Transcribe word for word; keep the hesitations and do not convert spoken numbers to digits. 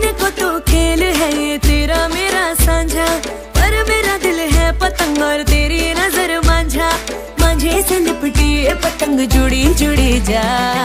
जीने को तो खेल है ये तेरा मेरा सांझा, पर मेरा दिल है पतंग और तेरी नजर मांझा। मांझे से लिपटी पतंग जुड़ी जुड़ी जा।